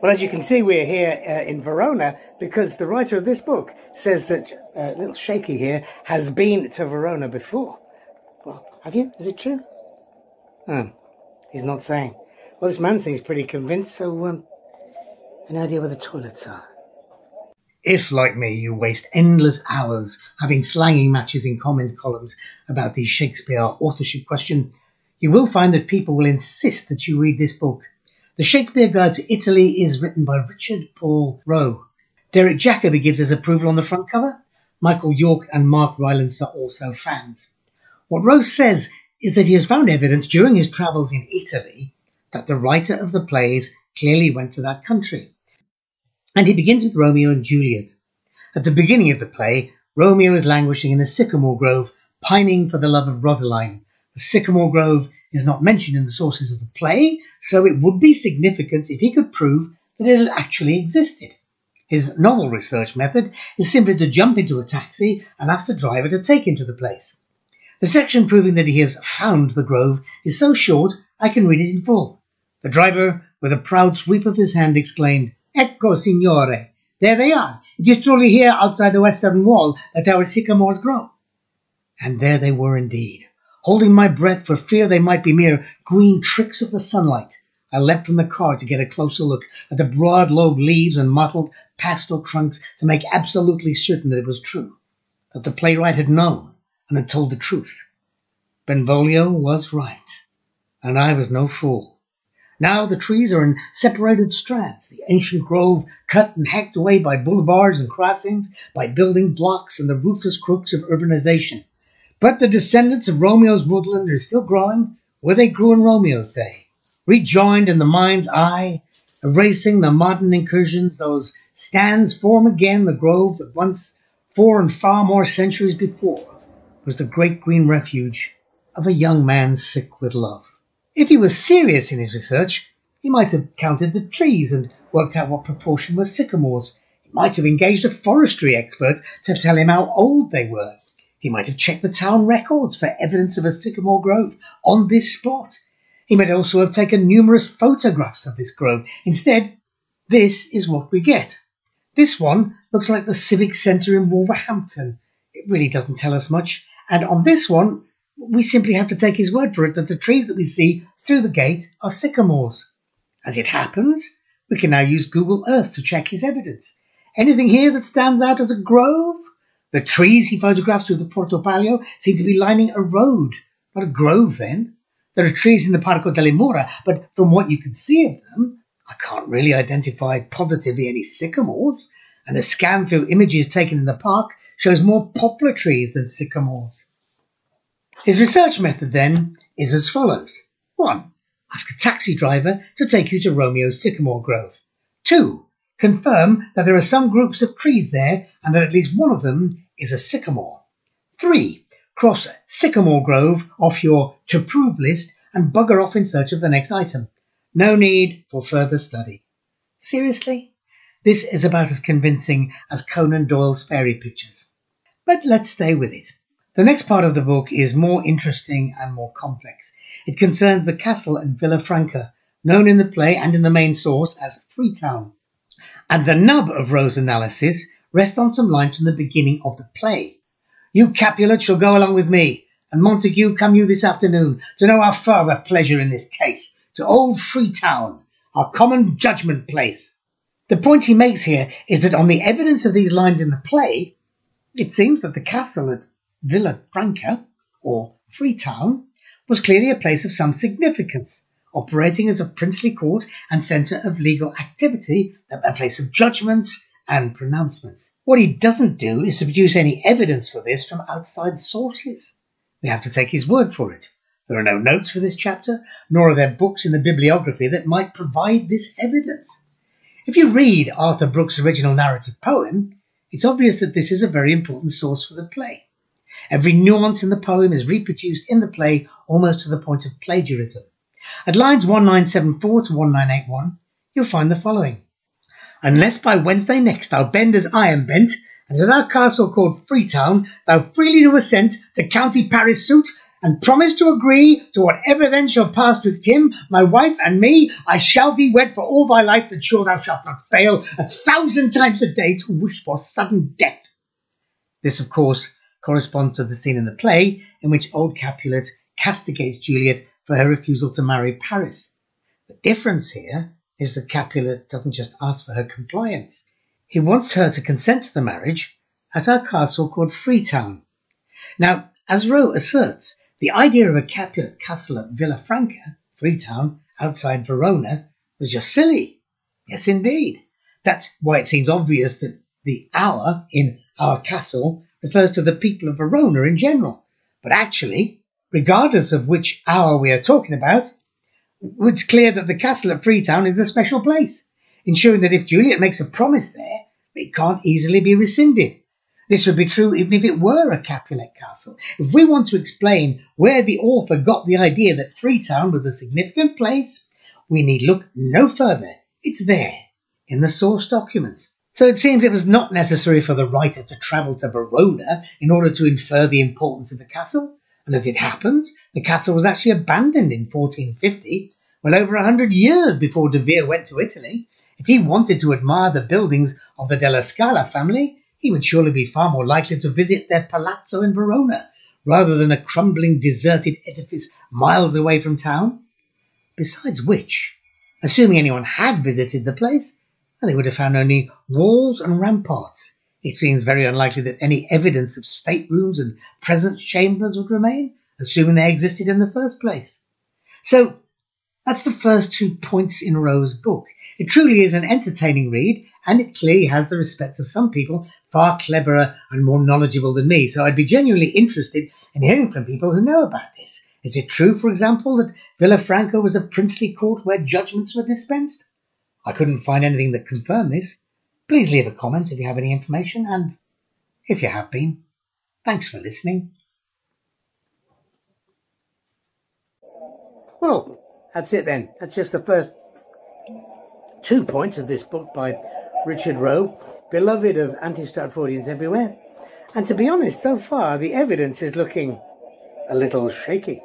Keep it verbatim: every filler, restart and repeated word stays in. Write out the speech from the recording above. Well, as you can see, we're here uh, in Verona because the writer of this book says that uh, little Shaky here has been to Verona before. Well, have you? Is it true? Oh, he's not saying. Well, this man seems pretty convinced, so um, an idea where the toilets are. If, like me, you waste endless hours having slanging matches in comment columns about the Shakespeare authorship question, you will find that people will insist that you read this book. The Shakespeare Guide to Italy is written by Richard Paul Roe. Derek Jacobi gives his approval on the front cover. Michael York and Mark Rylance are also fans. What Roe says is that he has found evidence during his travels in Italy that the writer of the plays clearly went to that country. And he begins with Romeo and Juliet. At the beginning of the play, Romeo is languishing in a sycamore grove, pining for the love of Rosaline. The sycamore grove is not mentioned in the sources of the play, so it would be significant if he could prove that it had actually existed. His novel research method is simply to jump into a taxi and ask the driver to take him to the place. The section proving that he has found the grove is so short I can read it in full. The driver, with a proud sweep of his hand, exclaimed, "Ecco, signore, there they are. It is truly here outside the western wall that our sycamores grow." And there they were indeed. Holding my breath for fear they might be mere green tricks of the sunlight, I leapt from the car to get a closer look at the broad lobed leaves and mottled pastel trunks to make absolutely certain that it was true, that the playwright had known and had told the truth. Benvolio was right, and I was no fool. Now the trees are in separated strands, the ancient grove cut and hacked away by boulevards and crossings, by building blocks and the ruthless crooks of urbanization. But the descendants of Romeo's woodland are still growing where they grew in Romeo's day, rejoined in the mind's eye, erasing the modern incursions. Those stands form again the grove that once, four and far more centuries before, was the great green refuge of a young man sick with love. If he was serious in his research, he might have counted the trees and worked out what proportion were sycamores. He might have engaged a forestry expert to tell him how old they were. He might have checked the town records for evidence of a sycamore grove on this spot. He might also have taken numerous photographs of this grove. Instead, this is what we get. This one looks like the Civic Centre in Wolverhampton. It really doesn't tell us much. And on this one, we simply have to take his word for it that the trees that we see through the gate are sycamores. As it happens, we can now use Google Earth to check his evidence. Anything here that stands out as a grove? The trees he photographs through the Portopalio seem to be lining a road, not a grove then. There are trees in the Parco delle Mura, but from what you can see of them, I can't really identify positively any sycamores, and a scan through images taken in the park shows more poplar trees than sycamores. His research method, then, is as follows. one. Ask a taxi driver to take you to Romeo's sycamore grove. two. Confirm that there are some groups of trees there and that at least one of them is a sycamore. three. Cross sycamore grove off your to-prove list and bugger off in search of the next item. No need for further study. Seriously? This is about as convincing as Conan Doyle's fairy pictures. But let's stay with it. The next part of the book is more interesting and more complex. It concerns the castle at Villafranca, known in the play and in the main source as Freetown. And the nub of Roe's analysis rests on some lines from the beginning of the play. "You, Capulet, shall go along with me, and Montague, come you this afternoon, to know our further pleasure in this case, to old Freetown, our common judgment place." The point he makes here is that on the evidence of these lines in the play, it seems that the castle at Villafranca, or Freetown, was clearly a place of some significance, operating as a princely court and centre of legal activity, a place of judgments and pronouncements. What he doesn't do is to produce any evidence for this from outside sources. We have to take his word for it. There are no notes for this chapter, nor are there books in the bibliography that might provide this evidence. If you read Arthur Brooke's original narrative poem, it's obvious that this is a very important source for the play. Every nuance in the poem is reproduced in the play almost to the point of plagiarism. At lines one nine seven four to one nine eight one, you'll find the following. "Unless by Wednesday next thou bend as I am bent, and at our castle called Freetown thou freely do assent to county Paris suit, and promise to agree to whatever then shall pass twixt him, my wife, and me. I shall thee wed for all thy life, that sure thou shalt not fail a thousand times a day to wish for sudden death. This, of course, corresponds to the scene in the play in which old Capulet castigates Juliet for her refusal to marry Paris. The difference here is that Capulet doesn't just ask for her compliance. He wants her to consent to the marriage at our castle called Freetown. Now, as Roe asserts, the idea of a Capulet castle at Villafranca, Freetown, outside Verona, was just silly. Yes, indeed. That's why it seems obvious that the our in our castle refers to the people of Verona in general. But actually, regardless of which our we are talking about, it's clear that the castle at Freetown is a special place, ensuring that if Juliet makes a promise there, it can't easily be rescinded. This would be true even if it were a Capulet castle. If we want to explain where the author got the idea that Freetown was a significant place, we need look no further. It's there, in the source document. So it seems it was not necessary for the writer to travel to Verona in order to infer the importance of the castle. And as it happens, the castle was actually abandoned in fourteen fifty, well over a hundred years before de Vere went to Italy. If he wanted to admire the buildings of the della Scala family, he would surely be far more likely to visit their palazzo in Verona, rather than a crumbling, deserted edifice miles away from town. Besides which, assuming anyone had visited the place, they would have found only walls and ramparts. It seems very unlikely that any evidence of staterooms and presence chambers would remain, assuming they existed in the first place. So, that's the first two points in Roe's book. It truly is an entertaining read, and it clearly has the respect of some people far cleverer and more knowledgeable than me, so I'd be genuinely interested in hearing from people who know about this. Is it true, for example, that Villafranca was a princely court where judgments were dispensed? I couldn't find anything that confirmed this. Please leave a comment if you have any information, and if you have been, thanks for listening. Well, that's it then. That's just the first two points of this book by Richard Roe, beloved of anti-Stratfordians everywhere. And to be honest, so far the evidence is looking a little shaky.